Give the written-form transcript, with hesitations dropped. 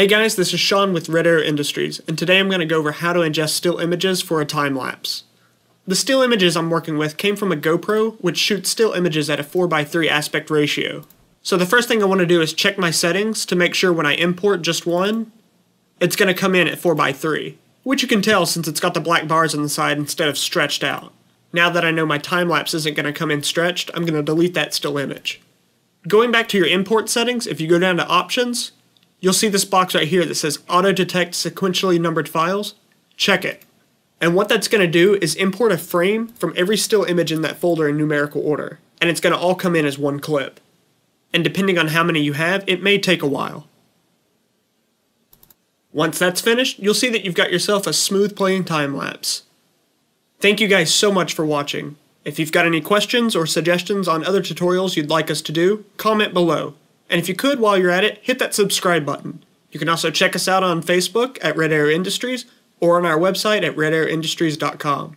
Hey guys, this is Sean with Red Air Industries, and today I'm going to go over how to ingest still images for a time lapse. The still images I'm working with came from a GoPro, which shoots still images at a 4:3 aspect ratio. So the first thing I want to do is check my settings to make sure when I import just one, it's going to come in at 4:3, which you can tell since it's got the black bars on the side instead of stretched out. Now that I know my time lapse isn't going to come in stretched, I'm going to delete that still image. Going back to your import settings, if you go down to options, you'll see this box right here that says Auto Detect Sequentially Numbered Files. Check it. And what that's going to do is import a frame from every still image in that folder in numerical order. And it's going to all come in as one clip. And depending on how many you have, it may take a while. Once that's finished, you'll see that you've got yourself a smooth playing time lapse. Thank you guys so much for watching. If you've got any questions or suggestions on other tutorials you'd like us to do, comment below. And if you could, while you're at it, hit that subscribe button. You can also check us out on Facebook at Red Arrow Industries or on our website at redairingdustries.com.